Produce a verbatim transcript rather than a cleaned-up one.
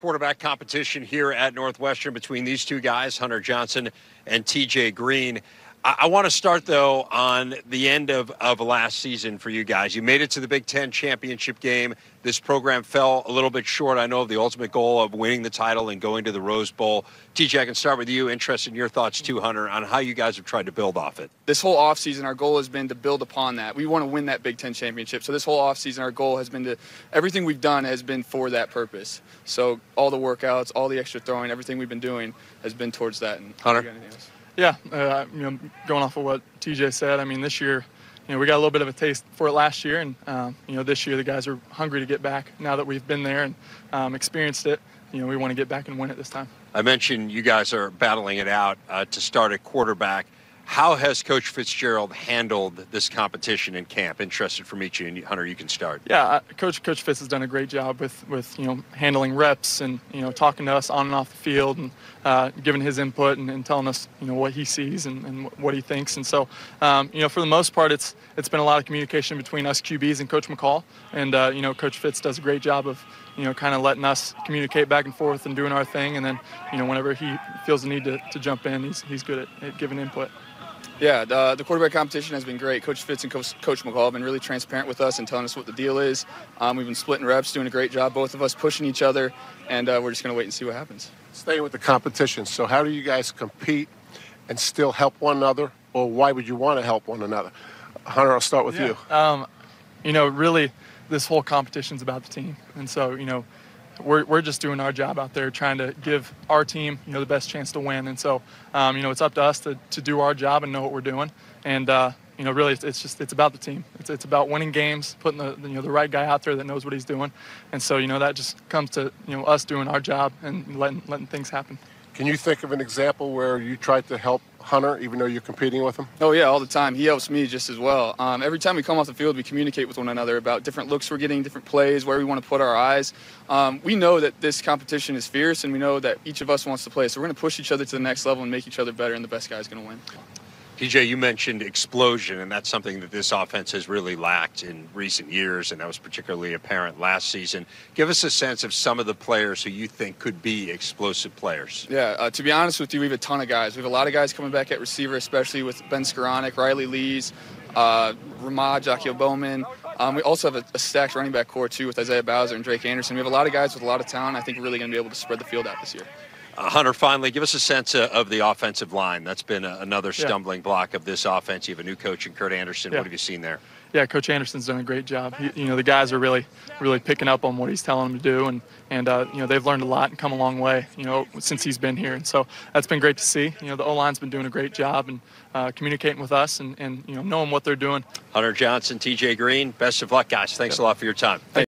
Quarterback competition here at Northwestern between these two guys, Hunter Johnson and T J Green. I, I want to start, though, on the end of, of last season for you guys. You made it to the Big Ten championship game. This program fell a little bit short, I know, of the ultimate goal of winning the title and going to the Rose Bowl. T J, I can start with you. Interested in your thoughts, too, Hunter, on how you guys have tried to build off it. This whole offseason, our goal has been to build upon that. We want to win that Big Ten championship. So this whole offseason, our goal has been to – everything we've done has been for that purpose. So all the workouts, all the extra throwing, everything we've been doing has been towards that. And Hunter? Yeah, uh, you know, going off of what T J said, I mean, this year, you know, we got a little bit of a taste for it last year, and um, you know, this year the guys are hungry to get back. Now that we've been there and um, experienced it, you know, we want to get back and win it this time. I mentioned you guys are battling it out uh, to start at quarterback. How has Coach Fitzgerald handled this competition in camp? Interested from each, and Hunter, you can start. Yeah, Coach Coach Fitz has done a great job with with you know handling reps and you know talking to us on and off the field and uh, giving his input and, and telling us you know what he sees and, and what he thinks. And so um, you know for the most part, it's it's been a lot of communication between us Q Bs and Coach McCall, and uh, you know Coach Fitz does a great job of you know kind of letting us communicate back and forth and doing our thing, and then you know whenever he feels the need to, to jump in, he's he's good at, at giving input. Yeah, the, the quarterback competition has been great. Coach Fitz and Coach, Coach McCall have been really transparent with us and telling us what the deal is. Um, we've been splitting reps, doing a great job, both of us pushing each other, and uh, we're just going to wait and see what happens. Staying with the competition, so how do you guys compete and still help one another, or why would you want to help one another? Hunter, I'll start with yeah, you. Um, you know, really, this whole competition is about the team, and so, you know, We're, we're just doing our job out there, trying to give our team, you know, the best chance to win. And so, um, you know, it's up to us to, to do our job and know what we're doing. And, uh, you know, really, it's, it's just it's about the team. It's, it's about winning games, putting the you know the right guy out there that knows what he's doing. And so, you know, that just comes to you know us doing our job and letting letting things happen. Can you think of an example where you tried to help Hunter, even though you're competing with him? Oh, yeah, all the time. He helps me just as well. Um, every time we come off the field, we communicate with one another about different looks we're getting, different plays, where we want to put our eyes. Um, we know that this competition is fierce, and we know that each of us wants to play. So we're going to push each other to the next level and make each other better, and the best guy's going to win. T J, you mentioned explosion, and that's something that this offense has really lacked in recent years, and that was particularly apparent last season. Give us a sense of some of the players who you think could be explosive players. Yeah, uh, to be honest with you, we have a ton of guys. We have a lot of guys coming back at receiver, especially with Ben Skoranek, Riley Lees, uh, Ramaj, Jaccio Bowman. Um, we also have a, a stacked running back core, too, with Isaiah Bowser and Drake Anderson. We have a lot of guys with a lot of talent. I think we're really going to be able to spread the field out this year. Uh, Hunter, finally, give us a sense uh, of the offensive line. That's been a, another stumbling yeah. block of this offense. You have a new coach in Kurt Anderson. Yeah. What have you seen there? Yeah, Coach Anderson's done a great job. He, you know, the guys are really, really picking up on what he's telling them to do, and and uh, you know they've learned a lot and come a long way, you know, since he's been here. And so that's been great to see. You know, the O-line's been doing a great job and uh, communicating with us and and you know knowing what they're doing. Hunter Johnson, T J Green, best of luck, guys. Thanks yeah. a lot for your time. Thank